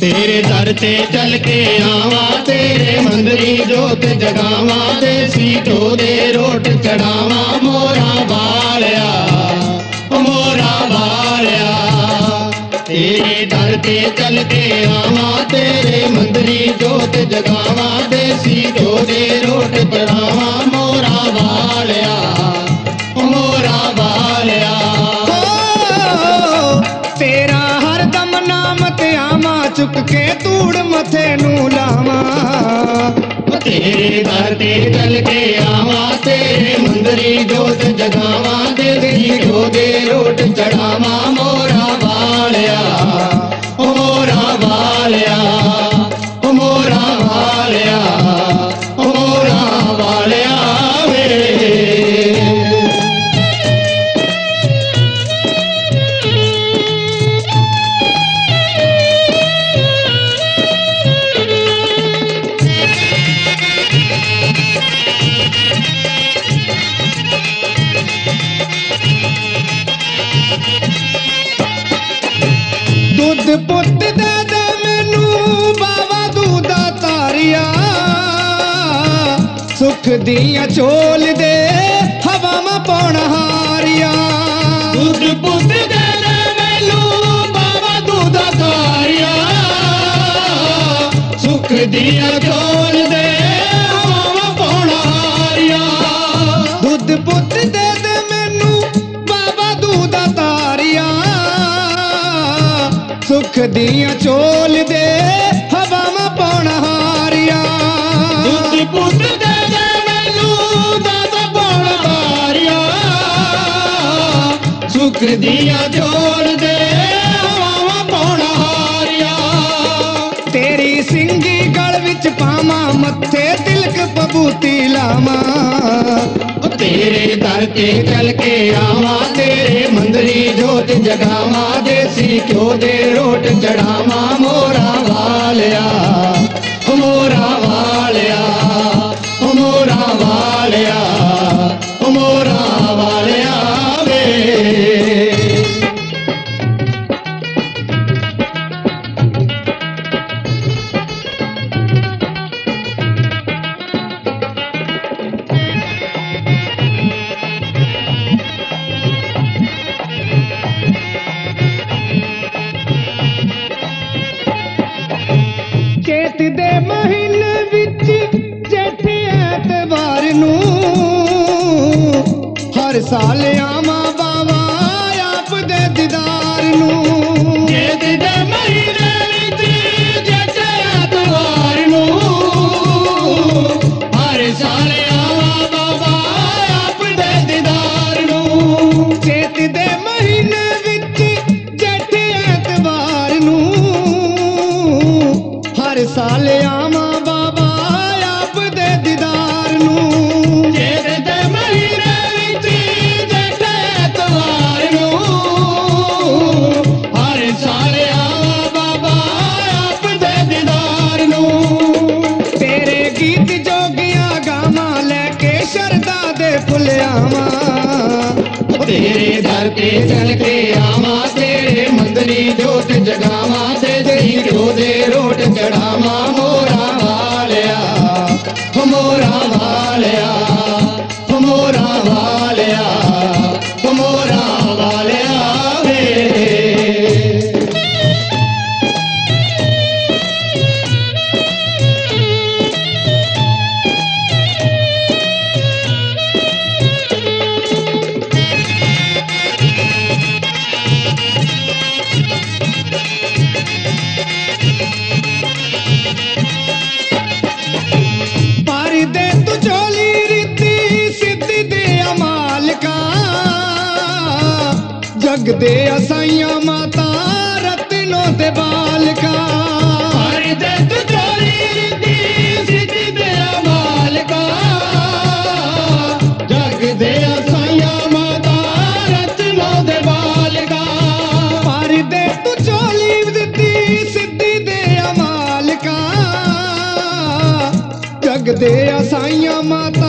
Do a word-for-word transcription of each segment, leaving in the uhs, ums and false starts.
तेरे दर से चल के आवा, तेरे मंदरी जोत जगावा, देसी घ्यो दे रोट चढ़ावा। मोरा वालिया मोरा वालिया, तेरे दर से चल के आवा, तेरे मंदरी जोत जगावा, देसी घ्यो दे रोट चढ़ावा। मोरा वालिया मोरा वालिया, तेरा हर दम नाम ते आमा, चुक के धूड़ मथे नू लावा। तेरे दर ते चल के आवा, तेरे मंदरी जोत जगावा, देसी घ्यो दे रोट चढ़ावा। मोरा वालिया मोरा वालिया, मोरा वालिया, मोरा वालिया वे। दूध पुत दे दे मैनू बाबा दूधाधारिया, सुख दिया झोल दे हवा में पौना हारिया। दूध पुत दे दे मैनू बाबा दूधाधारिया, सुख दिया झोल दे हवा में पौना हारिया। दूध पुत दे दे मैनू बाबा दूधाधारिया, सुख दिया चोल दे हवा में पौना हारिया। दूध पुत दे दे मैनू दादा पौना हारिया, सुख दिया चोल दे हवा में पौना हारिया। तेरी सिंगी गल विच पामा, मत्थे तिलक पबूती लामा। तेरे दर ते चल के आवा, तेरे मंदरी जोत जगावा, देसी घ्यो दे रोट चढ़ावा। मोरा वालिया मोरा वालिया, मोरा वालिया, मोरा वालिया वे। हर साल आवा बाबा आप दे दीदार नू, जेठ दे महीने विच जेठ एतवार नू। हर साल आवा बाबा आप दे दीदार नू, जेठ दे महीने विच जेठ एतवार नू। हर साल आवा बाबा आप दे दीदार नू, जेठ दे महीने तेरे दर ते चल के आवा, तेरे मंदरी जोत जगावा, देसी घ्यो दे रोट चढ़ावा। मोरा वालिया मोरा वालिया, मोरा वालिया, मोरा वालिया वे। दे असाइया माता रत्नों दे बालका, हर दे तू चोली रिद्धि सिद्धि दे मालका। जग दे असाइया माता रत्नों दे बालका, हर दे तू चोली रिद्धि सिद्धि दे मालका। लगदे असाइयां माता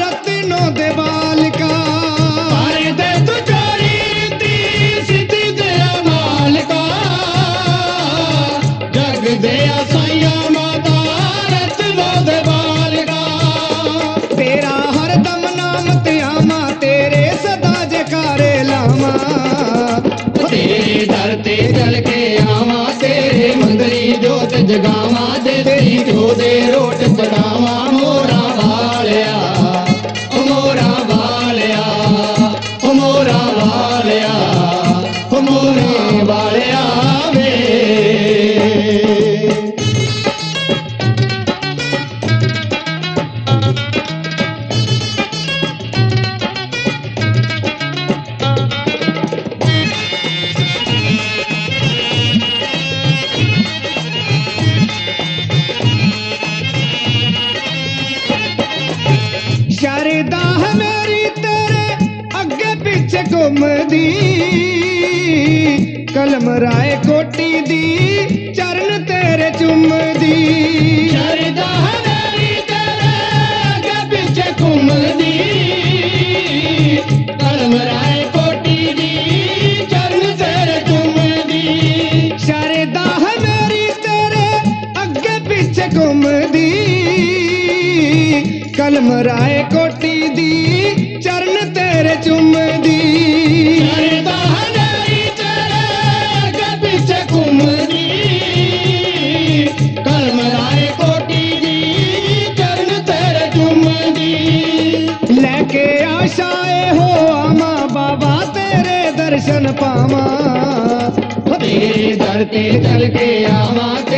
रत्नो देवाल का जगावा देसी घ्यो दे रोट चढ़ावा मोरा वालिया मोरा वालिया मोरा वालिया मोरा वालिया वे। कलम राय कोटी दी चरण तेरे चुम दी शरदा मेरी तेरे अगे पीछे घूम दी कलम राय कोटी दी चरण तेरे चुम दी शरदा मेरी तेरे अगे पीछे घूम दी कलम राय कोटी दी चरण तेरे चुम दी दर्शन पावा तेरे दर ते चल के आवा।